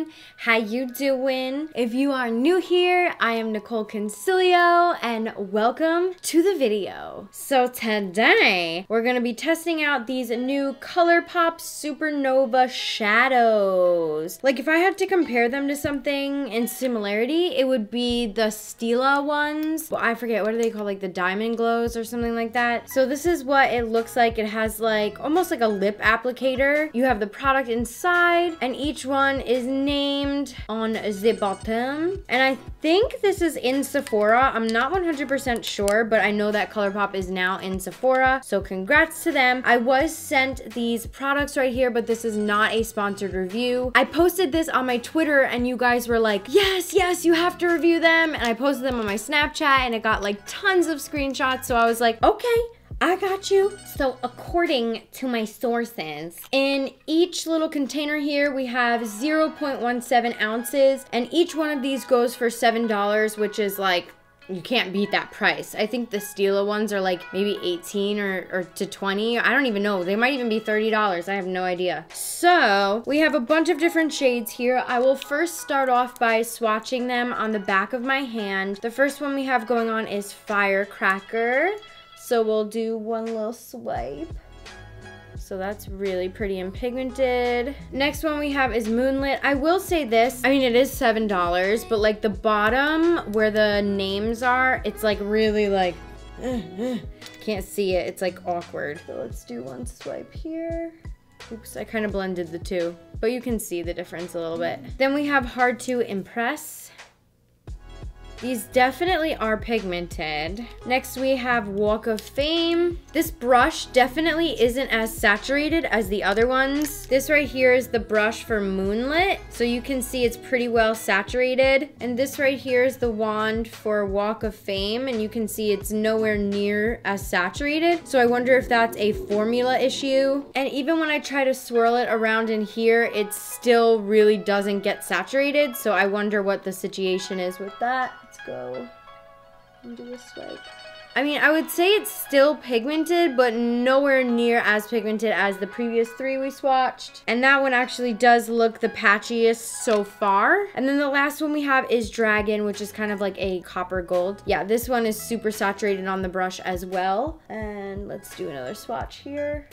everyone. How you doing? If you are new here, I am Nicole Consilio and welcome to the video. So today, we're gonna be testing out these new ColourPop Supernova shadows. Like if I had to compare them to something in similarity, it would be the Stila ones. Well, I forget, what are they called? Like the diamond glows or something like that. So this is what it looks like. It has like almost like a lip applicator. You have the product inside and each one is named on the bottom. And I think this is in Sephora. I'm not 100% sure, but I know that ColourPop is now in Sephora. So congrats to them. I was sent these products right here, but this is not a sponsored review. I posted this on my Twitter and you guys were like, yes, you have to review them. And I posted them on my Snapchat and it got like tons of screenshots. So I was like, okay, I got you. So according to my sources, in each little container here, we have 0.17 ounces and each one of these goes for $7, which is like, you can't beat that price. I think the Stila ones are like maybe 18 or to 20. I don't even know. They might even be $30. I have no idea. So we have a bunch of different shades here. I will first start off by swatching them on the back of my hand. The first one we have going on is Firecracker. So we'll do one little swipe. So that's really pretty and pigmented. Next one we have is Moonlit. I will say this, I mean it is $7, but like the bottom where the names are, it's like really like, can't see it, it's like awkward. So let's do one swipe here. Oops, I kind of blended the two, but you can see the difference a little bit. Then we have Hard to Impress. These definitely are pigmented. Next we have Walk of Fame. This brush definitely isn't as saturated as the other ones. This right here is the brush for Moonlit. So you can see it's pretty well saturated. And this right here is the wand for Walk of Fame. And you can see it's nowhere near as saturated. So I wonder if that's a formula issue. And even when I try to swirl it around in here, it still really doesn't get saturated. So I wonder what the situation is with that. Let's go and do a swipe. I mean, I would say it's still pigmented, but nowhere near as pigmented as the previous three we swatched. And that one actually does look the patchiest so far. And then the last one we have is Dragon, which is kind of like a copper gold. Yeah, this one is super saturated on the brush as well. And let's do another swatch here.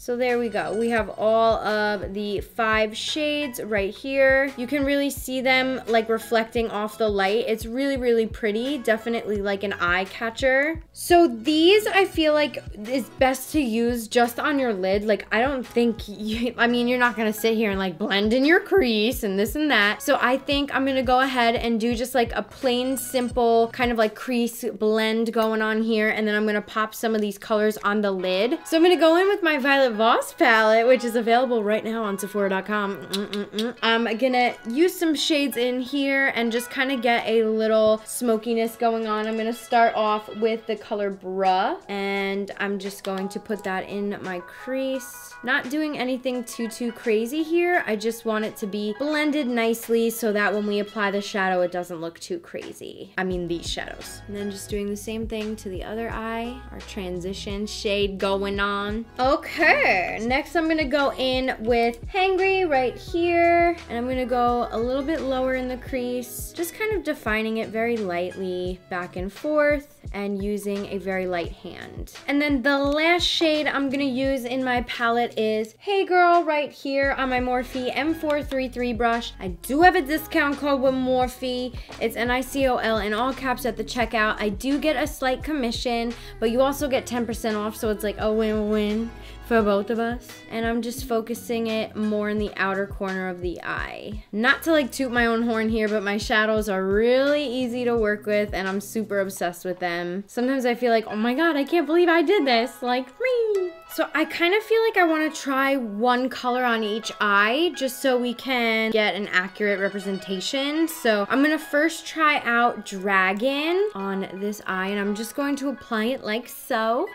So there we go. We have all of the 5 shades right here. You can really see them like reflecting off the light. It's really, really pretty. Definitely like an eye catcher. So these I feel like is best to use just on your lid. Like I don't think, you're not gonna sit here and like blend in your crease and this and that. So I think I'm gonna go ahead and do just like a plain, simple kind of like crease blend going on here. And then I'm gonna pop some of these colors on the lid. So I'm gonna go in with my Violet Voss palette, which is available right now on Sephora.com. I'm gonna use some shades in here and just kind of get a little smokiness going on. I'm gonna start off with the color Bruh, and I'm just going to put that in my crease. Not doing anything too crazy here. I just want it to be blended nicely so that when we apply the shadow, it doesn't look too crazy. I mean, these shadows. And then just doing the same thing to the other eye. Our transition shade going on. Okay. Next I'm gonna go in with Hangry right here, and I'm gonna go a little bit lower in the crease, just kind of defining it very lightly back and forth and using a very light hand. And then the last shade I'm gonna use in my palette is Hey Girl right here on my Morphe M433 brush. I do have a discount code with Morphe. It's NICOL in all caps at the checkout. I do get a slight commission, but you also get 10% off, so it's like a win-win for both of us. And I'm just focusing it more in the outer corner of the eye. Not to like toot my own horn here, but my shadows are really easy to work with and I'm super obsessed with them. Sometimes I feel like, oh my God, I can't believe I did this, like me. So I kind of feel like I want to try one color on each eye just so we can get an accurate representation. So I'm gonna first try out Dragon on this eye and I'm just going to apply it like so.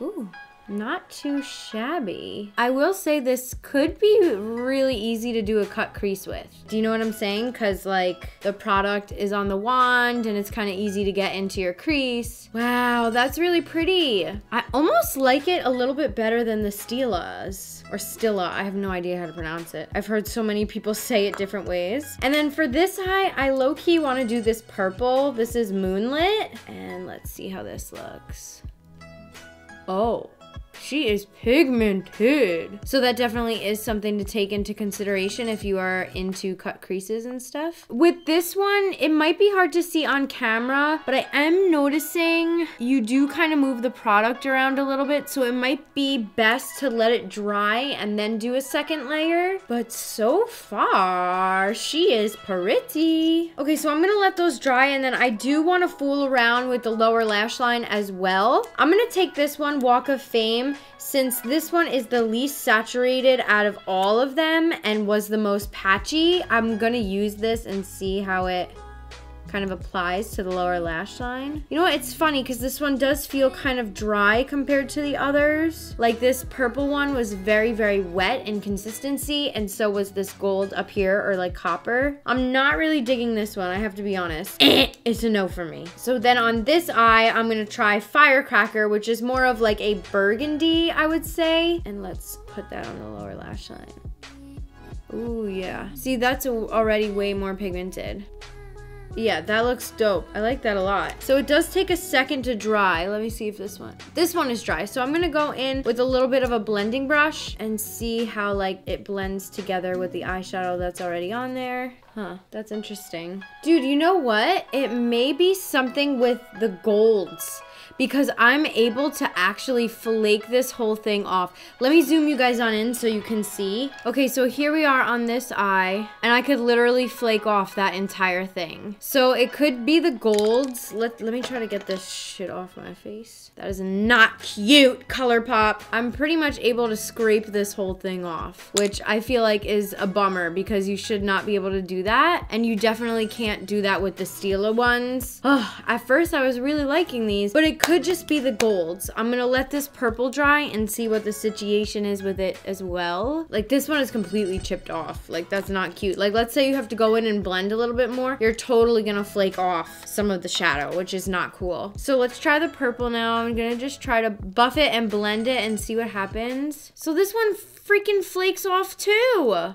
Ooh. Not too shabby. I will say this could be really easy to do a cut crease with. Do you know what I'm saying? Cause like the product is on the wand and it's kind of easy to get into your crease. Wow, that's really pretty. I almost like it a little bit better than the Stilas or Stila. I have no idea how to pronounce it. I've heard so many people say it different ways. And then for this eye, I low key want to do this purple. This is Moonlit. And let's see how this looks. Oh. She is pigmented. So that definitely is something to take into consideration if you are into cut creases and stuff. With this one, it might be hard to see on camera, but I am noticing you do kind of move the product around a little bit, so it might be best to let it dry and then do a second layer. But so far, she is pretty. Okay, so I'm gonna let those dry, and then I do wanna fool around with the lower lash line as well. I'm gonna take this one, Walk of Fame, since this one is the least saturated out of all of them and was the most patchy. I'm gonna use this and see how it kind of applies to the lower lash line. You know what, it's funny because this one does feel kind of dry compared to the others. Like this purple one was very, very wet in consistency, and so was this gold up here, or like copper. I'm not really digging this one, I have to be honest. It's a no for me. So then on this eye, I'm gonna try Firecracker, which is more of like a burgundy, I would say. And let's put that on the lower lash line. Ooh, yeah. See, that's already way more pigmented. Yeah, that looks dope. I like that a lot. So it does take a second to dry. Let me see if this one is dry. So I'm gonna go in with a little bit of a blending brush and see how like it blends together with the eyeshadow that's already on there. Huh, that's interesting. Dude, you know what? It may be something with the golds, because I'm able to actually flake this whole thing off. Let me zoom you guys on in so you can see. Okay, so here we are on this eye, and I could literally flake off that entire thing. So it could be the golds. Let me try to get this shit off my face. That is not cute, ColourPop. I'm pretty much able to scrape this whole thing off, which I feel like is a bummer because you should not be able to do that, and you definitely can't do that with the Stila ones. Ugh, at first I was really liking these, but it could just be the golds. I'm gonna let this purple dry and see what the situation is with it as well. Like this one is completely chipped off. Like that's not cute. Like let's say you have to go in and blend a little bit more. You're totally gonna flake off some of the shadow, which is not cool. So let's try the purple now. I'm gonna just try to buff it and blend it and see what happens. So this one freaking flakes off too.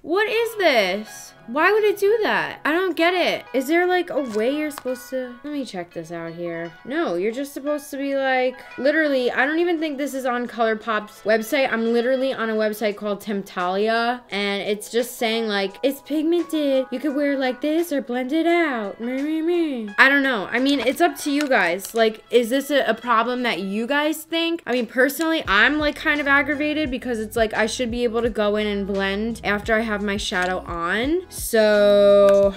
What is this? Why would it do that? I don't get it. Is there like a way you're supposed to... Let me check this out here. No, you're just supposed to be like... Literally, I don't even think this is on ColourPop's website. I'm literally on a website called Temptalia, and it's just saying like, it's pigmented. You could wear like this or blend it out. I don't know. I mean, it's up to you guys. Like, is this a problem that you guys think? I mean, personally, I'm like kind of aggravated because it's like I should be able to go in and blend after I have my shadow on. So,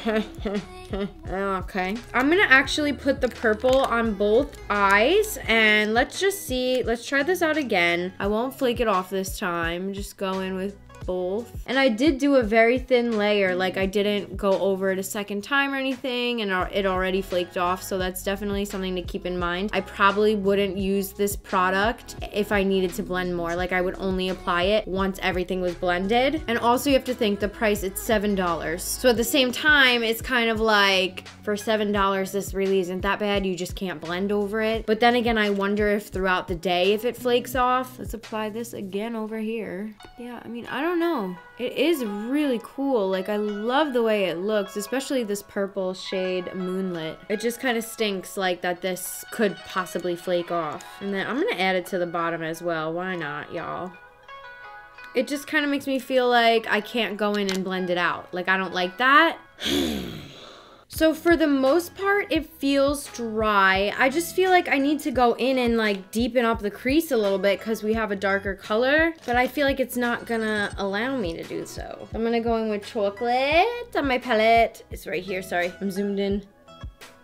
okay. I'm gonna actually put the purple on both eyes, and let's just see. Let's try this out again. I won't flake it off this time. Just go in with both. And I did do a very thin layer. Like I didn't go over it a second time or anything, and it already flaked off. So that's definitely something to keep in mind. I probably wouldn't use this product if I needed to blend more. Like I would only apply it once everything was blended. And also you have to think the price, it's $7. So at the same time, it's kind of like for $7, this really isn't that bad. You just can't blend over it. But then again, I wonder if throughout the day, if it flakes off. Let's apply this again over here. Yeah, I mean, I don't know. It is really cool. Like I love the way it looks, especially this purple shade Moonlit. It just kind of stinks like that this could possibly flake off. And then I'm gonna add it to the bottom as well. Why not, y'all? It just kind of makes me feel like I can't go in and blend it out. Like I don't like that. So for the most part, it feels dry. I just feel like I need to go in and like deepen up the crease a little bit because we have a darker color, but I feel like it's not gonna allow me to do so. I'm gonna go in with chocolate on my palette. It's right here, sorry, I'm zoomed in.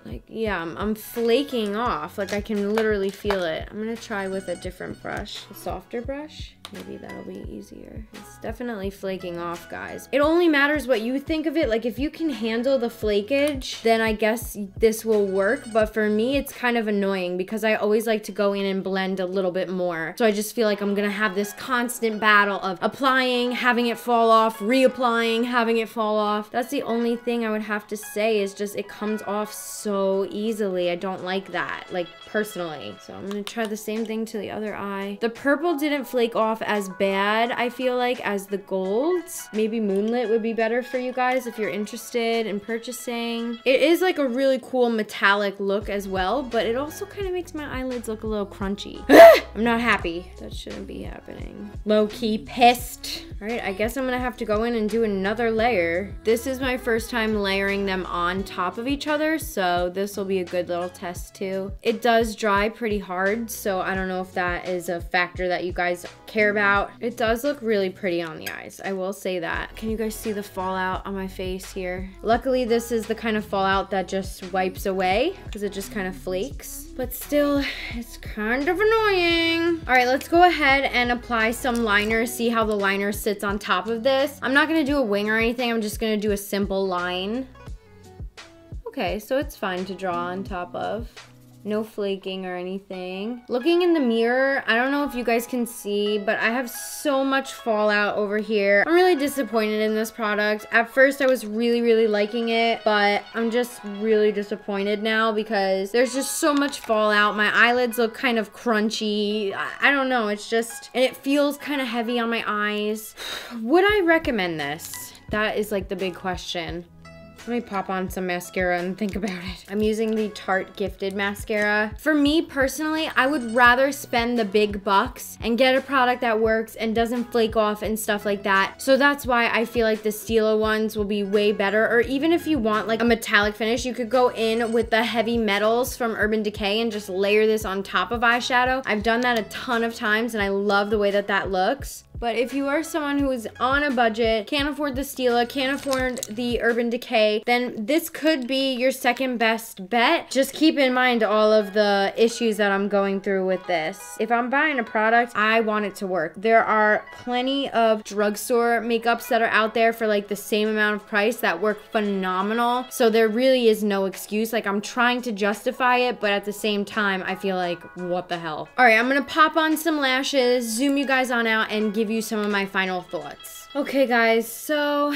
Like, yeah, I'm flaking off. Like, I can literally feel it. I'm gonna try with a different brush, a softer brush. Maybe that'll be easier. It's definitely flaking off, guys. It only matters what you think of it. Like, if you can handle the flakage, then I guess this will work. But for me, it's kind of annoying because I always like to go in and blend a little bit more. So I just feel like I'm gonna have this constant battle of applying, having it fall off, reapplying, having it fall off. That's the only thing I would have to say, is just it comes off so easily. I don't like that, like, personally. So I'm gonna try the same thing to the other eye. The purple didn't flake off as bad, I feel like, as the golds. Maybe Moonlit would be better for you guys if you're interested in purchasing. It is like a really cool metallic look as well, but it also kind of makes my eyelids look a little crunchy. I'm not happy. That shouldn't be happening. Low-key pissed. All right, I guess I'm gonna have to go in and do another layer. This is my first time layering them on top of each other, so this will be a good little test too. It does dry pretty hard, so I don't know if that is a factor that you guys care about. It does look really pretty on the eyes, I will say that. Can you guys see the fallout on my face here? Luckily, this is the kind of fallout that just wipes away because it just kind of flakes. But still, it's kind of annoying. All right, let's go ahead and apply some liner, see how the liner sits on top of this. I'm not gonna do a wing or anything. I'm just gonna do a simple line. Okay, so it's fine to draw on top of. No flaking or anything. Looking in the mirror, I don't know if you guys can see, but I have so much fallout over here. I'm really disappointed in this product. At first, I was really, really liking it, but I'm just really disappointed now because there's just so much fallout. My eyelids look kind of crunchy. I don't know, it's just, and it feels kind of heavy on my eyes. Would I recommend this? That is like the big question. Let me pop on some mascara and think about it. I'm using the Tarte Gifted Mascara. For me personally, I would rather spend the big bucks and get a product that works and doesn't flake off and stuff like that. So that's why I feel like the Stila ones will be way better. Or even if you want like a metallic finish, you could go in with the Heavy Metals from Urban Decay and just layer this on top of eyeshadow. I've done that a ton of times and I love the way that that looks. But if you are someone who is on a budget, can't afford the Stila, can't afford the Urban Decay, then this could be your second best bet. Just keep in mind all of the issues that I'm going through with this. If I'm buying a product, I want it to work. There are plenty of drugstore makeups that are out there for like the same amount of price that work phenomenal. So there really is no excuse. Like, I'm trying to justify it, but at the same time, I feel like, what the hell? All right, I'm gonna pop on some lashes, zoom you guys on out, and give you some of my final thoughts. Okay guys, so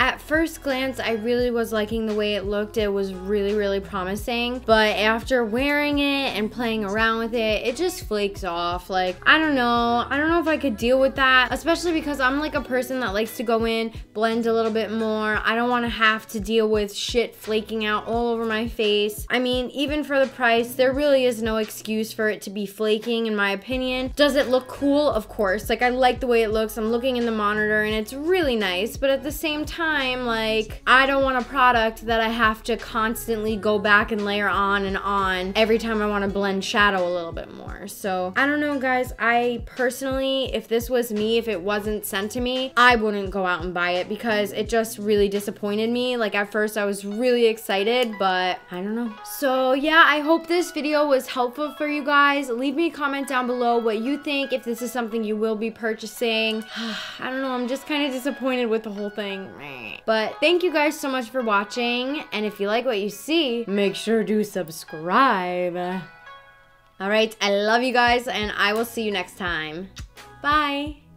at first glance, I really was liking the way it looked. It was really, really promising. But after wearing it and playing around with it, it just flakes off. Like, I don't know. I don't know if I could deal with that, especially because I'm like a person that likes to go in, blend a little bit more. I don't want to have to deal with shit flaking out all over my face. I mean, even for the price, there really is no excuse for it to be flaking, in my opinion. Does it look cool? Of course. Like, I like the way it looks. I'm looking in the monitor and it's really nice, but at the same time, like, I don't want a product that I have to constantly go back and layer on and on every time I want to blend shadow a little bit more. So I don't know, guys. I personally, if this was me, if it wasn't sent to me, I wouldn't go out and buy it because it just really disappointed me. Like, at first I was really excited, but I don't know. So yeah, I hope this video was helpful for you guys. Leave me a comment down below what you think, if this is something you will be purchasing. I don't know, I'm just kind of disappointed with the whole thing. But thank you guys so much for watching, and if you like what you see, make sure to subscribe. All right, I love you guys, and I will see you next time. Bye.